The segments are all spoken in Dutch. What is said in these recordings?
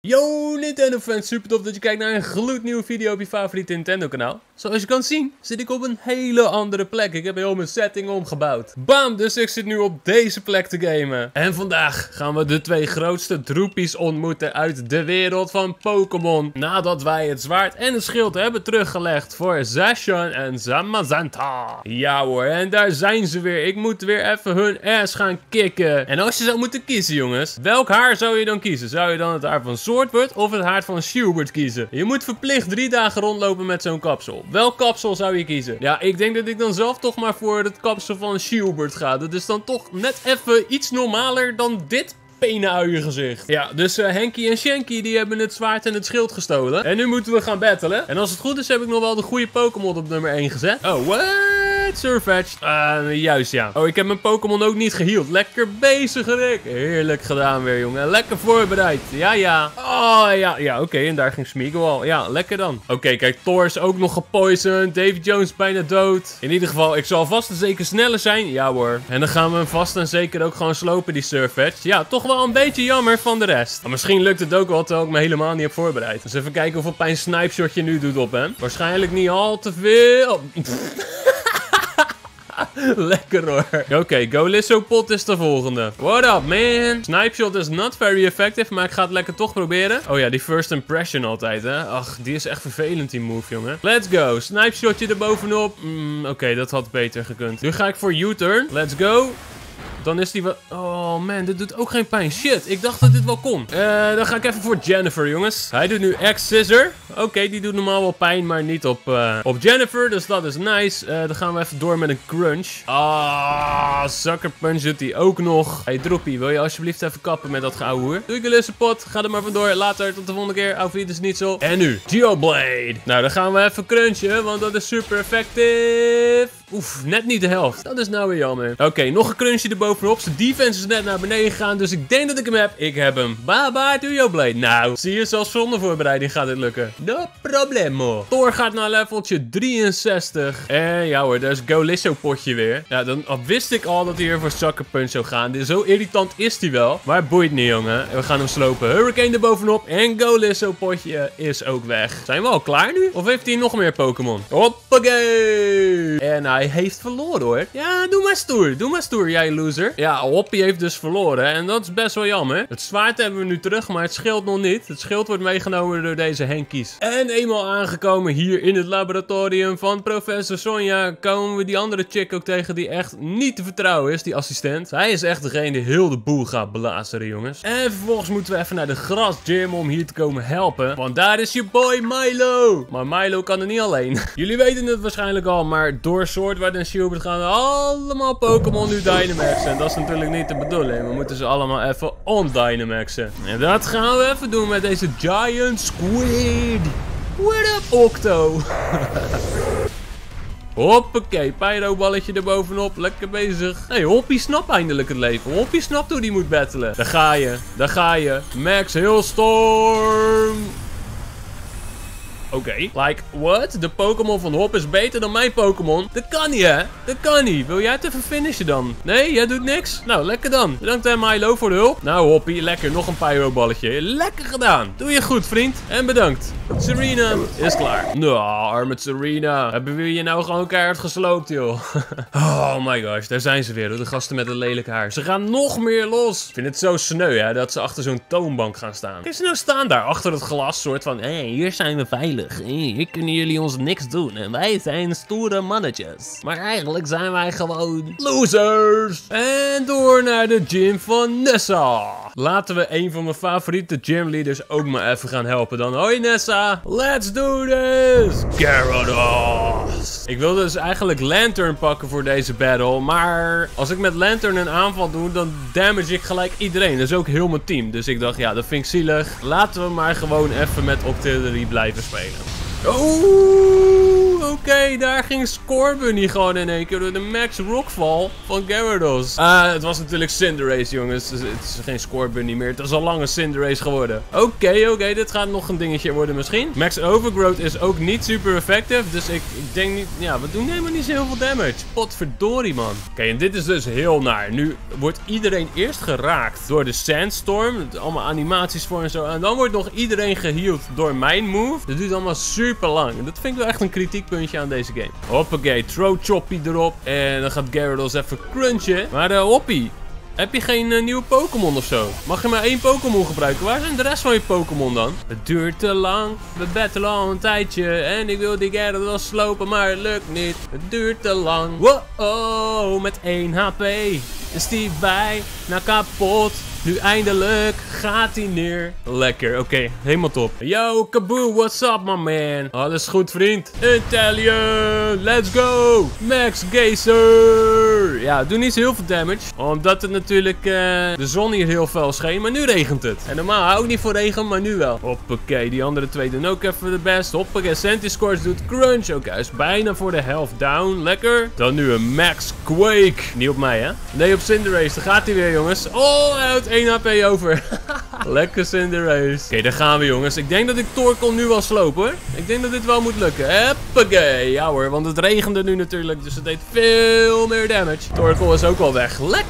Yo Nintendo fans, super tof dat je kijkt naar een gloednieuwe video op je favoriete Nintendo kanaal. Zoals je kan zien zit ik op een hele andere plek. Ik heb heel mijn setting omgebouwd. Bam, dus ik zit nu op deze plek te gamen. En vandaag gaan we de twee grootste droepies ontmoeten uit de wereld van Pokémon. Nadat wij het zwaard en het schild hebben teruggelegd voor Zacian en Zamazenta. Ja hoor, en daar zijn ze weer. Ik moet weer even hun ass gaan kicken. En als je zou moeten kiezen jongens, welk haar zou je dan kiezen? Zou je dan het haar van Sordward of het haar van Shielbert kiezen? Je moet verplicht 3 dagen rondlopen met zo'n kapsel. Welk kapsel zou je kiezen? Ja, ik denk dat ik dan zelf toch maar voor het kapsel van Shielbert ga. Dat is dan toch net even iets normaler dan dit penen uit je gezicht. Ja, dus Henky en Shanky die hebben het zwaard en het schild gestolen. En nu moeten we gaan battelen. En als het goed is heb ik nog wel de goede Pokémon op nummer 1 gezet. Oh, what? Sirfetch'd. Juist ja. Oh, ik heb mijn Pokémon ook niet geheeld. Lekker bezig, Rick. Heerlijk gedaan weer, jongen. Lekker voorbereid. Ja, ja. Oh, ja, ja. Oké, en daar ging Smeagol al. Ja, lekker dan. Oké, kijk. Thor is ook nog gepoisoned. Davy Jones bijna dood. In ieder geval, ik zal vast en zeker sneller zijn. Ja hoor. En dan gaan we hem vast en zeker ook gewoon slopen, die Sirfetch'd. Ja, toch wel een beetje jammer van de rest. Maar misschien lukt het ook wel, terwijl ik me helemaal niet heb voorbereid. Dus even kijken hoeveel pijn Snipeshot je nu doet op hem. Waarschijnlijk niet al te veel. Oh. Lekker hoor. Oké, Golisso potje is de volgende. What up, man? Snipeshot is not very effective, maar ik ga het lekker toch proberen. Oh ja, die first impression altijd, hè. Ach, die is echt vervelend, die move, jongen. Let's go. Snipeshotje erbovenop. Oké, dat had beter gekund. Nu ga ik voor U-turn. Let's go. Dan is die wel... Oh man, dit doet ook geen pijn. Shit, ik dacht dat dit wel kon. Dan ga ik even voor Jennifer, jongens. Hij doet nu X-Scissor. Oké, die doet normaal wel pijn, maar niet op Jennifer. Dus dat is nice. Dan gaan we even door met een crunch. Ah, Sucker Punch doet hij ook nog. Hey, Droppie, wil je alsjeblieft even kappen met dat geouwe hoer? Doei, Golisopod. Ga er maar vandoor. Later, tot de volgende keer. Outfit is niet zo. En nu, Doublade. Nou, dan gaan we even crunchen, want dat is super effectief. Oef, net niet de helft. Dat is nou weer jammer. Oké, nog een crunchje erbovenop. Zijn defense is net naar beneden gegaan, dus ik denk dat ik hem heb. Ik heb hem. Bye bye, Doublade. Nou, zie je, zelfs zonder voorbereiding gaat dit lukken. No problemo. Thor gaat naar leveltje 63. En ja hoor, daar is Golisso potje weer. Ja, dan wist ik al dat hij hier voor Sucker Punch zou gaan. Zo irritant is hij wel. Maar boeit niet, jongen. We gaan hem slopen. Hurricane erbovenop. En Golisso potje is ook weg. Zijn we al klaar nu? Of heeft hij nog meer Pokémon? Hoppakee. En hij heeft verloren hoor. Ja, doe maar stoer. Doe maar stoer, jij loser. Ja, Hoppie heeft dus verloren. En dat is best wel jammer. Het zwaard hebben we nu terug, maar het schild nog niet. Het schild wordt meegenomen door deze Henkies. En eenmaal aangekomen hier in het laboratorium van professor Sonia, komen we die andere chick ook tegen die echt niet te vertrouwen is, die assistent. Hij is echt degene die heel de boel gaat belazeren, jongens. En vervolgens moeten we even naar de grasgym om hier te komen helpen. Want daar is je boy Milo. Maar Milo kan er niet alleen. Jullie weten het waarschijnlijk al, maar door Sordward en Shielbert gaan allemaal Pokémon nu Dynamaxen. En dat is natuurlijk niet de bedoeling. We moeten ze allemaal even on-Dynamaxen. En dat gaan we even doen met deze Giant Squid. What up, Octo? Hoppakee, pyroballetje erbovenop. Lekker bezig. Hé, hey, Hoppie snapt eindelijk het leven. Hoppie snapt hoe die moet battelen. Daar ga je, daar ga je. Max Hailstorm. Oké. Like, what? De Pokémon van Hop is beter dan mijn Pokémon? Dat kan niet, hè? Dat kan niet. Wil jij het even finishen dan? Nee, jij doet niks? Nou, lekker dan. Bedankt aan Milo voor de hulp. Nou, Hoppie, lekker. Nog een pyroballetje. Lekker gedaan. Doe je goed, vriend. En bedankt. Serena is klaar. Nou, arme Serena. Hebben we je nou gewoon keihard gesloopt, joh. Oh my gosh, daar zijn ze weer, hoor. De gasten met het lelijke haar. Ze gaan nog meer los. Ik vind het zo sneu, hè, dat ze achter zo'n toonbank gaan staan. Kijk, ze nou staan daar achter het glas, soort van, hé, hier zijn we veilig. Hier kunnen jullie ons niks doen en wij zijn stoere mannetjes. Maar eigenlijk zijn wij gewoon losers. En door naar de gym van Nessa. Laten we een van mijn favoriete gymleaders ook maar even gaan helpen dan. Hoi Nessa, let's do this. Garados. Ik wilde dus eigenlijk Lantern pakken voor deze battle, maar als ik met Lantern een aanval doe, dan damage ik gelijk iedereen. Dat is ook heel mijn team. Dus ik dacht, ja, dat vind ik zielig. Laten we maar gewoon even met Octillery blijven spelen. Oh, Oké, daar ging Scorbunny gewoon in één keer door de Max Rockval van Garados. Het was natuurlijk Cinderace, jongens. Het is geen Scorbunny meer. Het is al lang een Cinderace geworden. Oké, dit gaat nog een dingetje worden misschien. Max Overgrowth is ook niet super effective. Dus ik denk niet... Ja, we doen helemaal niet zo heel veel damage. Potverdorie, man. Oké, en dit is dus heel naar. Nu wordt iedereen eerst geraakt door de Sandstorm. Allemaal animaties voor en zo. En dan wordt nog iedereen geheeld door mijn move. Dat duurt allemaal super lang. En dat vind ik wel echt een kritiekpuntje aan deze game. Hoppakee, throw choppy erop. En dan gaat Gyarados even crunchen. Maar Hoppie, heb je geen nieuwe Pokémon of zo? Mag je maar één Pokémon gebruiken? Waar zijn de rest van je Pokémon dan? Het duurt te lang. We battelen al een tijdje. En ik wil die Gyarados wel slopen, maar het lukt niet. Het duurt te lang. Wow, met 1 HP. Is die bijna kapot? Nu eindelijk gaat hij neer. Lekker, oké, helemaal top. Yo, Kabu, what's up, my man? Alles goed, vriend? Intellion, let's go! Max Gazer! Ja, doe niet zo heel veel damage. Omdat het natuurlijk de zon hier heel fel scheen, maar nu regent het. En normaal hou ik niet voor regen, maar nu wel. Hoppakee, die andere twee doen ook even de best. Hoppakee, Santiscorch doet crunch. Oké, hij is bijna voor de helft down. Lekker. Dan nu een Max Quake. Niet op mij, hè? Nee, op Cinderace. Daar gaat hij weer, jongens. All out. 1 HP over. Lekker Cinderace. Oké, daar gaan we, jongens. Ik denk dat ik Torkoal nu wel sloop, hoor. Ik denk dat dit wel moet lukken. Hoppakee. Ja hoor, want het regende nu natuurlijk. Dus het deed veel meer damage. Torkoal is ook al weg. Lekker.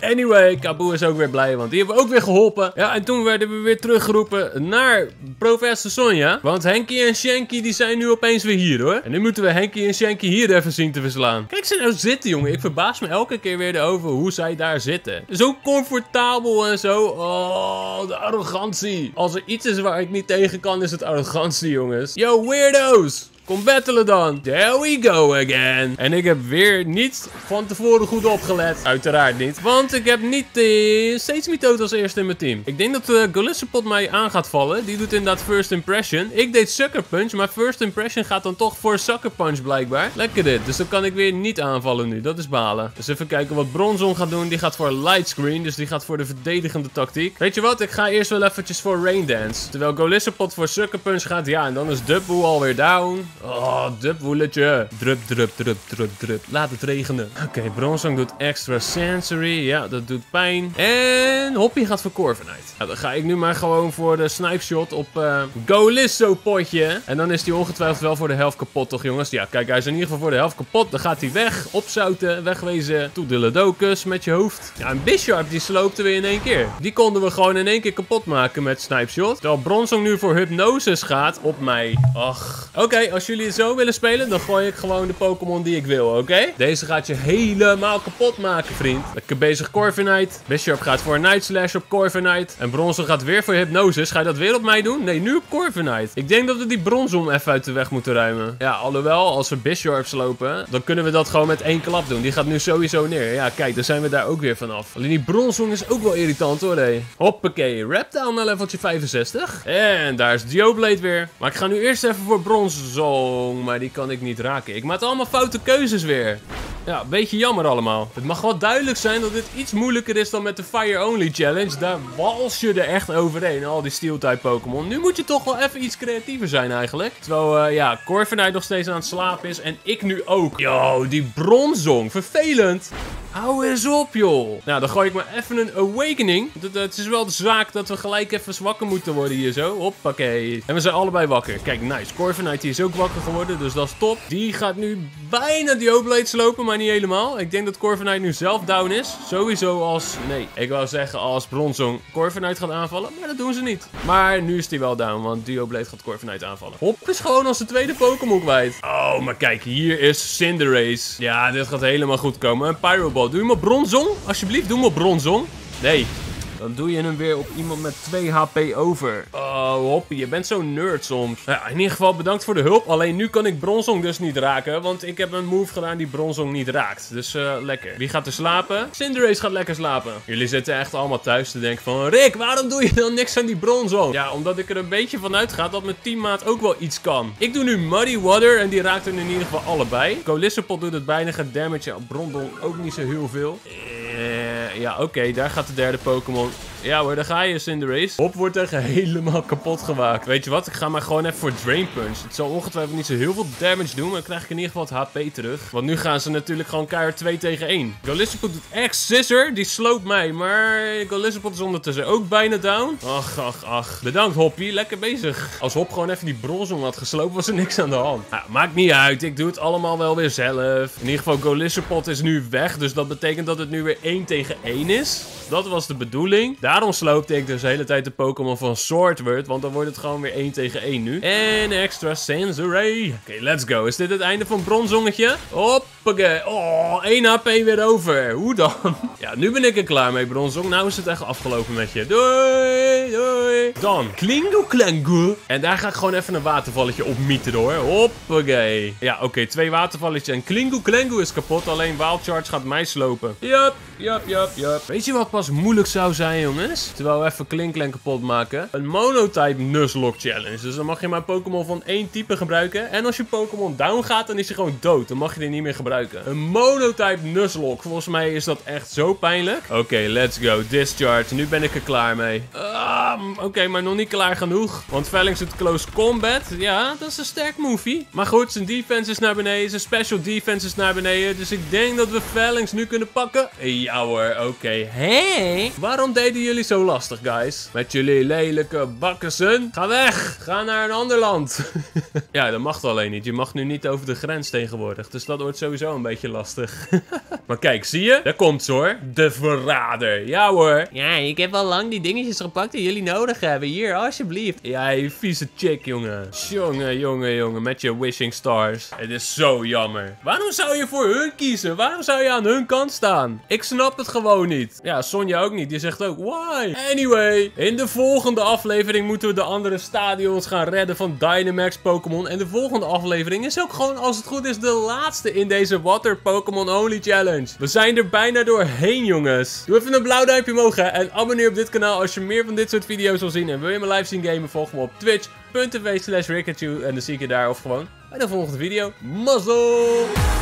Anyway, Kabu is ook weer blij, want die hebben we ook weer geholpen. Ja, en toen werden we weer teruggeroepen naar Professor Sonia. Want Henky en Shanky, die zijn nu opeens weer hier, hoor. En nu moeten we Henky en Shanky hier even zien te verslaan. Kijk ze nou zitten, jongen. Ik verbaas me elke keer weer over hoe zij daar zitten. Zo comfortabel en zo. Oh, de arrogantie. Als er iets is waar ik niet tegen kan, is het arrogantie, jongens. Yo, weirdo's. Kom battelen dan. There we go again. En ik heb weer niet van tevoren goed opgelet. Uiteraard niet. Want ik heb niet steeds Mitote als eerste in mijn team. Ik denk dat Golisopod mij aan gaat vallen. Die doet inderdaad First Impression. Ik deed Sucker Punch. Maar First Impression gaat dan toch voor Sucker Punch blijkbaar. Lekker dit. Dus dan kan ik weer niet aanvallen nu. Dat is balen. Dus even kijken wat Bronzong gaat doen. Die gaat voor Light Screen. Dus die gaat voor de verdedigende tactiek. Weet je wat? Ik ga eerst wel eventjes voor Rain Dance. Terwijl Golisopod voor Sucker Punch gaat. Ja, en dan is Dubwool alweer down. Oh, Dubwooletje. Drup, drup, drup, drup, drup. Laat het regenen. Oké, Bronzong doet extra sensory. Ja, dat doet pijn. En Hoppie gaat voor Corviknight. Nou, dan ga ik nu maar gewoon voor de Snipeshot op Golisso potje. En dan is die ongetwijfeld wel voor de helft kapot, toch, jongens? Ja, kijk, hij is in ieder geval voor de helft kapot. Dan gaat hij weg. Opzouten. Wegwezen. Toedeledokus met je hoofd. Ja, en Bisharp, die sloopte weer in één keer. Die konden we gewoon in één keer kapot maken met Snipeshot. Terwijl Bronzong nu voor Hypnosis gaat op mij. Ach. Oké, als jullie het zo willen spelen, dan gooi ik gewoon de Pokémon die ik wil, oké? Deze gaat je helemaal kapot maken, vriend. Lekker bezig, Corviknight. Bisharp gaat voor een Night Slash op Corviknight. En Bronzong gaat weer voor Hypnosis. Ga je dat weer op mij doen? Nee, nu op Corviknight. Ik denk dat we die Bronzong even uit de weg moeten ruimen. Ja, alhoewel, als we Bisharp slopen, dan kunnen we dat gewoon met één klap doen. Die gaat nu sowieso neer. Ja, kijk, dan zijn we daar ook weer vanaf. Alleen die Bronzong is ook wel irritant, hoor, hé. Hoppakee, Reptile naar leveltje 65. En daar is Doublade weer. Maar ik ga nu eerst even voor Bronzong. Maar die kan ik niet raken. Ik maak allemaal foute keuzes weer. Ja, een beetje jammer allemaal. Het mag wel duidelijk zijn dat dit iets moeilijker is dan met de Fire Only Challenge. Daar wals je er echt overheen, al die Steel-type Pokémon. Nu moet je toch wel even iets creatiever zijn eigenlijk. Terwijl, ja, Corviknight nog steeds aan het slapen is. En ik nu ook. Yo, die Bronzong. Vervelend. Hou eens op, joh. Nou, dan gooi ik maar even een Awakening. Het is wel de zaak dat we gelijk even wakker moeten worden hier zo. Hoppakee. En we zijn allebei wakker. Kijk, nice. Corviknight is ook wakker geworden, dus dat is top. Die gaat nu bijna die Doublade slopen, maar niet helemaal. Ik denk dat Corviknight nu zelf down is. Sowieso als... Nee, ik wou zeggen als Bronzong Corviknight gaat aanvallen, maar dat doen ze niet. Maar nu is die wel down, want Doublade gaat Corviknight aanvallen. Hop is gewoon als de tweede Pokémon kwijt. Oh, maar kijk, hier is Cinderace. Ja, dit gaat helemaal goed komen. Een Pyroball. Doe je maar Bronzong? Alsjeblieft, doe maar Bronzong. Nee. Dan doe je hem weer op iemand met 2 HP over. Oh, Hoppie, je bent zo'n nerd soms. Ja, in ieder geval bedankt voor de hulp. Alleen nu kan ik Bronzong dus niet raken. Want ik heb een move gedaan die Bronzong niet raakt. Dus lekker. Wie gaat er slapen? Cinderace gaat lekker slapen. Jullie zitten echt allemaal thuis te denken van... Rick, waarom doe je dan niks aan die Bronzong? Ja, omdat ik er een beetje van uitga dat mijn teammaat ook wel iets kan. Ik doe nu Muddy Water en die raakt er in ieder geval allebei. Golisopod doet het bijna damage. Ja, Bronzong ook niet zo heel veel. Ja, oké, daar gaat de derde Pokémon Ja hoor, daar ga je, Cinderace. Hop wordt echt helemaal kapot gemaakt. Weet je wat, ik ga maar gewoon even voor Drain Punch. Het zal ongetwijfeld niet zo heel veel damage doen, maar dan krijg ik in ieder geval het HP terug. Want nu gaan ze natuurlijk gewoon keihard 2 tegen 1. Golisopod doet echt scissor, die sloopt mij, maar Golisopod is ondertussen ook bijna down. Ach, ach, ach. Bedankt Hoppie, lekker bezig. Als Hop gewoon even die Bronzong had gesloopt, was er niks aan de hand. Ja, maakt niet uit, ik doe het allemaal wel weer zelf. In ieder geval, Golisopod is nu weg, dus dat betekent dat het nu weer 1 tegen 1 is. Dat was de bedoeling. Daarom sloopte ik dus de hele tijd de Pokémon van Sordward, want dan wordt het gewoon weer 1 tegen 1 nu. En extra Cinderace. Oké, let's go. Is dit het einde van Bronzongetje? Hoppakee. Oh, 1 HP weer over. Hoe dan? Ja, nu ben ik er klaar mee, Bronzong. Nou is het echt afgelopen met je. Doei, doei. Dan, Klingo Klangu. En daar ga ik gewoon even een watervalletje op mieten hoor. Hoppakee. Ja, oké, 2 watervalletjes. En Klingo Klangu is kapot, alleen Wild Charge gaat mij slopen. Yup, yup, yup, yup. Weet je wat pas moeilijk zou zijn, jongens? Terwijl we even Klinklen kapot maken. Een monotype Nuzlocke challenge. Dus dan mag je maar Pokémon van 1 type gebruiken. En als je Pokémon down gaat, dan is hij gewoon dood. Dan mag je die niet meer gebruiken. Een monotype Nuzlocke. Volgens mij is dat echt zo pijnlijk. Oké, let's go. Discharge. Nu ben ik er klaar mee. Oké, maar nog niet klaar genoeg. Want Velings doet close combat. Ja, dat is een sterk movie. Maar goed, zijn defense is naar beneden. Zijn special defense is naar beneden. Dus ik denk dat we Velings nu kunnen pakken. Ja hoor, oké. Hey, waarom deden jullie zo lastig, guys? Met jullie lelijke bakkensen. Ga weg. Ga naar een ander land. Ja, dat mag alleen niet. Je mag nu niet over de grens tegenwoordig. Dus dat wordt sowieso een beetje lastig. Maar kijk, zie je? Daar komt ze hoor. De verrader. Ja hoor. Ja, ik heb al lang die dingetjes gepakt die jullie nodig hebben. Hier, alsjeblieft. Ja, je vieze chick, jongen. Jongen, jongen, jongen. Met je wishing stars. Het is zo jammer. Waarom zou je voor hun kiezen? Waarom zou je aan hun kant staan? Ik snap het gewoon niet. Ja, Sonja ook niet. Die zegt ook, why? Anyway, in de volgende aflevering moeten we de andere stadions gaan redden van Dynamax Pokémon. En de volgende aflevering is ook gewoon, als het goed is, de laatste in deze Water Pokémon Only Challenge. We zijn er bijna doorheen, jongens. Doe even een blauw duimpje omhoog, hè. En abonneer op dit kanaal als je meer van dit soort video's wil zien. En wil je me live zien gamen, volg me op twitch.tv/Rikachu. En dan zie ik je daar of gewoon bij de volgende video. Mazzel!